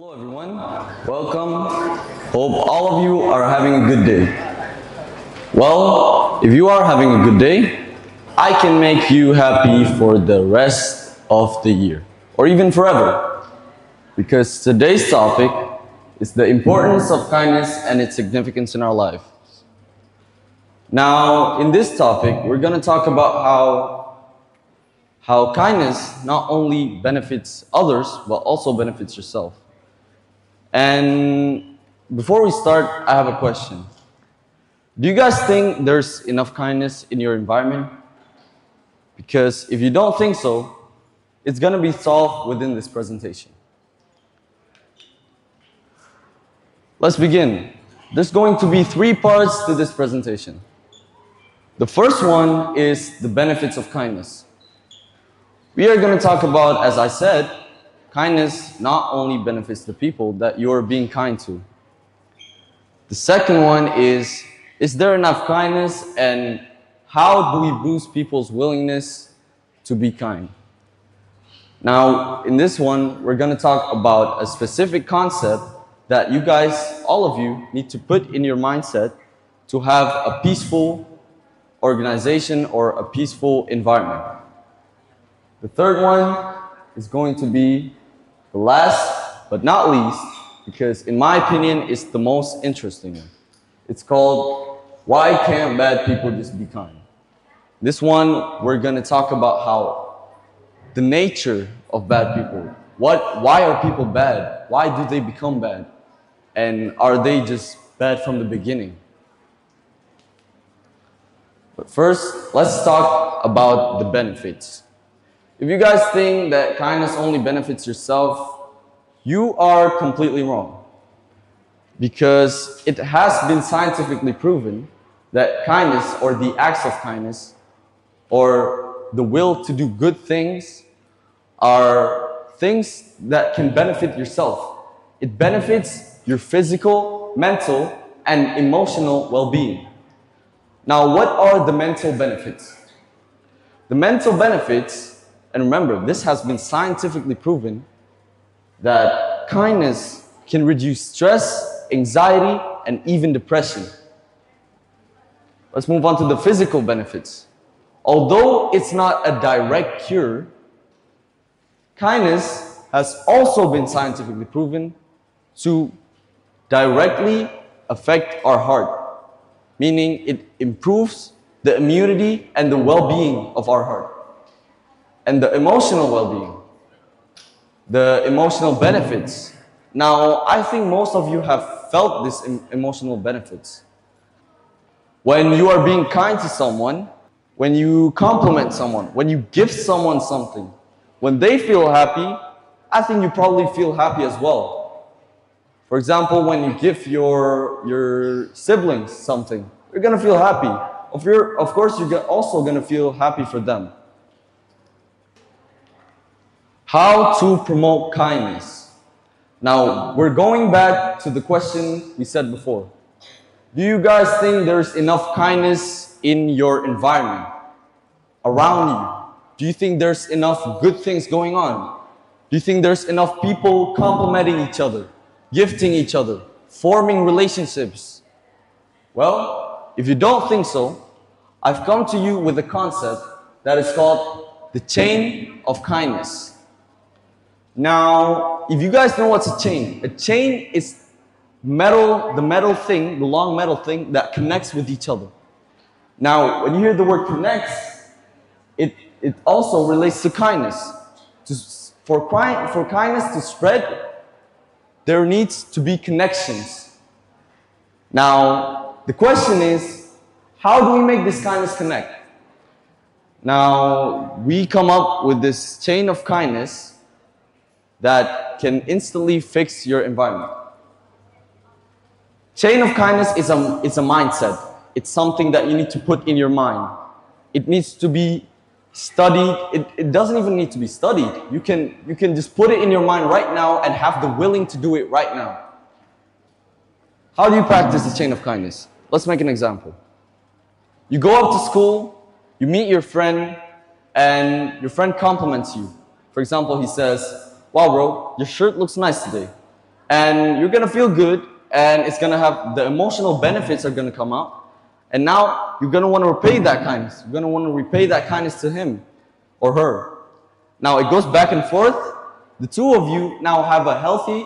Hello everyone, welcome. Hope all of you are having a good day. Well, if you are having a good day, I can make you happy for the rest of the year, or even forever. Because today's topic is the importance of kindness and its significance in our life. Now, in this topic, we're going to talk about how kindness not only benefits others, but also benefits yourself. And before we start, I have a question. Do you guys think there's enough kindness in your environment? Because if you don't think so, it's going to be solved within this presentation. Let's begin. There's going to be three parts to this presentation. The first one is the benefits of kindness. We are going to talk about, as I said, kindness not only benefits the people that you are being kind to. The second one is there enough kindness, and how do we boost people's willingness to be kind? Now, in this one, we're going to talk about a specific concept that you guys, all of you, need to put in your mindset to have a peaceful organization or a peaceful environment. The third one is going to be the last but not least, because in my opinion, it's the most interesting one. It's called, why can't bad people just be kind? This one, we're going to talk about how the nature of bad people. Why are people bad? Why do they become bad? And are they just bad from the beginning? But first, let's talk about the benefits. If you guys think that kindness only benefits yourself, you are completely wrong. Because it has been scientifically proven that kindness, or the acts of kindness, or the will to do good things, are things that can benefit yourself. It benefits your physical, mental, and emotional well-being. Now, what are the mental benefits? The mental benefits, and remember, this has been scientifically proven, that kindness can reduce stress, anxiety, and even depression. Let's move on to the physical benefits. Although it's not a direct cure, kindness has also been scientifically proven to directly affect our heart, meaning it improves the immunity and the well-being of our heart. And the emotional well-being, the emotional benefits. Now, I think most of you have felt these emotional benefits. When you are being kind to someone, when you compliment someone, when you give someone something, when they feel happy, I think you probably feel happy as well. For example, when you give your siblings something, you're going to feel happy. Of course, you're also going to feel happy for them. How to promote kindness. Now, we're going back to the question we said before. Do you guys think there's enough kindness in your environment, around you? Do you think there's enough good things going on? Do you think there's enough people complimenting each other, gifting each other, forming relationships? Well, if you don't think so, I've come to you with a concept that is called the chain of kindness. Now, if you guys know what's a chain is the long metal thing that connects with each other. Now, when you hear the word connects, it also relates to kindness. For kindness to spread, there needs to be connections. Now, the question is, how do we make this kindness connect? Now, we come up with this chain of kindness that can instantly fix your environment. Chain of kindness is a mindset. It's something that you need to put in your mind. It needs to be studied. It doesn't even need to be studied. You can just put it in your mind right now and have the willing to do it right now. How do you practice the chain of kindness? Let's make an example. You go up to school, you meet your friend, and your friend compliments you. For example, he says, "Wow, bro, your shirt looks nice today." and you're gonna feel good, and it's gonna have the emotional benefits are gonna come out. And now you're gonna want to repay that kindness. You're gonna want to repay that kindness to him or her. Now it goes back and forth. The two of you now have a healthy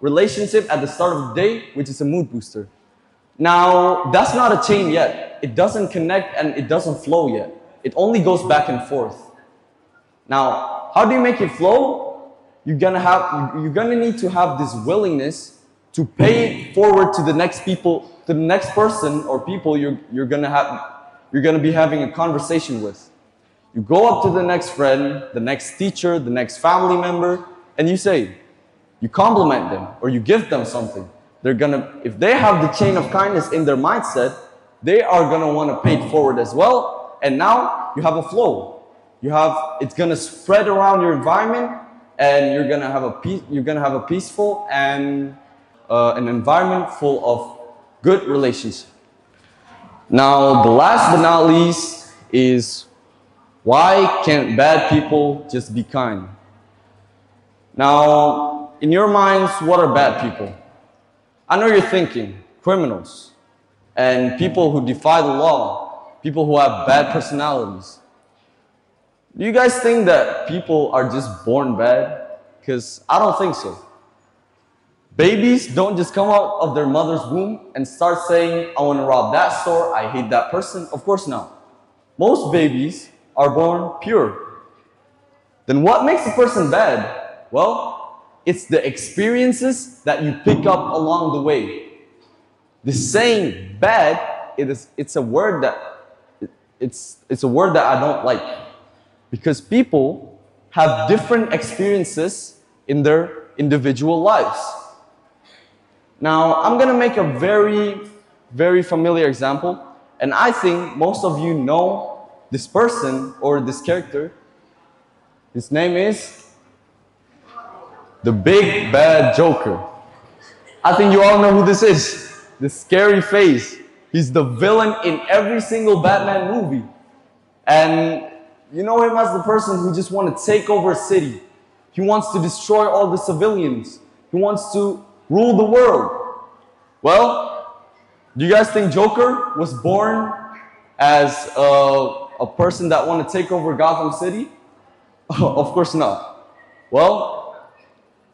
relationship at the start of the day, which is a mood booster. Now that's not a chain yet. It doesn't connect and it doesn't flow yet. It only goes back and forth. Now, how do you make it flow? You're gonna need to have this willingness to pay it forward to the next people, to the next person or people you're gonna be having a conversation with. You go up to the next friend, the next teacher, the next family member, and you say, you compliment them or you give them something. If they have the chain of kindness in their mindset, they are gonna wanna pay it forward as well. And now you have a flow. It's gonna spread around your environment, and you're gonna have a peaceful and an environment full of good relationships. Now, the last but not least is, why can't bad people just be kind? Now, in your minds, what are bad people? I know you're thinking criminals and people who defy the law, people who have bad personalities. Do you guys think that people are just born bad? Because I don't think so. Babies don't just come out of their mother's womb and start saying, I want to rob that store, I hate that person. Of course not. Most babies are born pure. Then what makes a person bad? Well, it's the experiences that you pick up along the way. The saying bad, it's a word that I don't like, because people have different experiences in their individual lives. Now, I'm gonna make a very, very familiar example, and I think most of you know this person or this character. His name is the Big Bad Joker. I think you all know who this is. The scary face. He's the villain in every single Batman movie. And you know him as the person who just wants to take over a city. He wants to destroy all the civilians. He wants to rule the world. Well, do you guys think Joker was born as a person that wanted to take over Gotham City? Of course not. Well,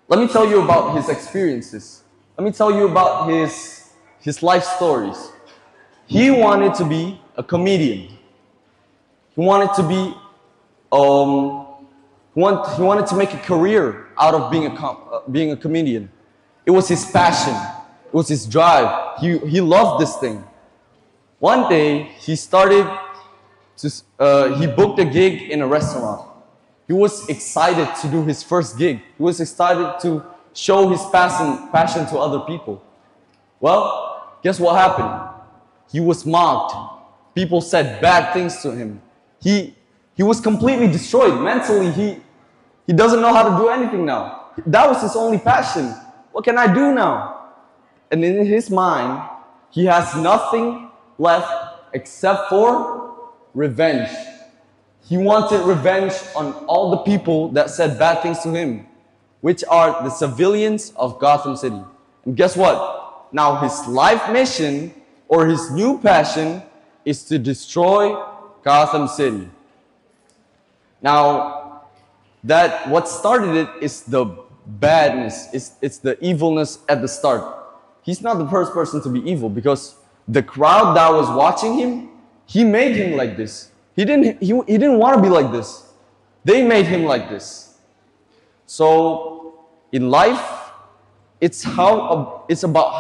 let me tell you about his experiences. Let me tell you about his life stories. He wanted to be a comedian. He wanted to be he wanted to make a career out of being a comedian. It was his passion. It was his drive. He loved this thing. One day, he booked a gig in a restaurant. He was excited to do his first gig. He was excited to show his passion to other people. Well, guess what happened? He was mocked. People said bad things to him. He was completely destroyed mentally. He doesn't know how to do anything now. That was his only passion. What can I do now? And in his mind, he has nothing left except for revenge. He wanted revenge on all the people that said bad things to him, which are the civilians of Gotham City. And guess what? Now his life mission or his new passion is to destroy Gotham City. Now, what started it is the badness, it's the evilness at the start. He's not the first person to be evil, because the crowd that was watching him, he made him like this. He didn't want to be like this. They made him like this. So, in life, it's about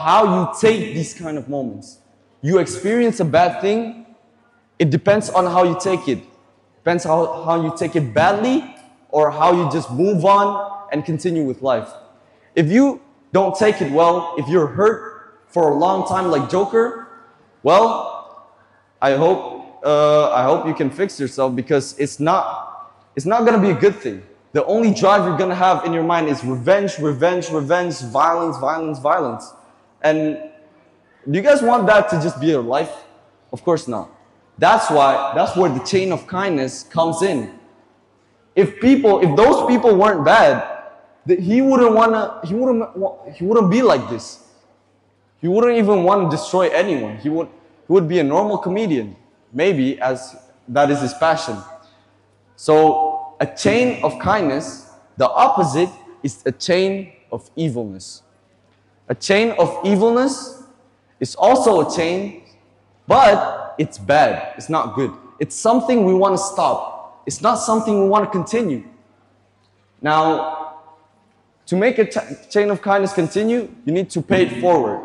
how you take these kind of moments. You experience a bad thing, it depends on how you take it. Depends how you take it badly or how you just move on and continue with life. If you don't take it well, if you're hurt for a long time like Joker, well, I hope you can fix yourself, because it's not gonna be a good thing. The only drive you're gonna have in your mind is revenge, revenge, revenge, violence, violence, violence. And do you guys want that to just be your life? Of course not. That's where the chain of kindness comes in. If those people weren't bad, that he wouldn't be like this. He wouldn't even want to destroy anyone. He would be a normal comedian, maybe, as that is his passion. So a chain of kindness, the opposite is a chain of evilness. A chain of evilness is also a chain, but it's bad, it's not good. It's something we want to stop. It's not something we want to continue. Now, to make a chain of kindness continue, you need to pay it forward.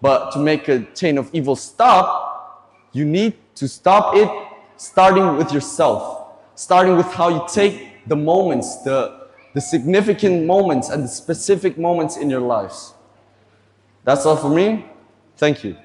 But to make a chain of evil stop, you need to stop it starting with yourself. Starting with how you take the moments, the significant moments and the specific moments in your lives. That's all for me. Thank you.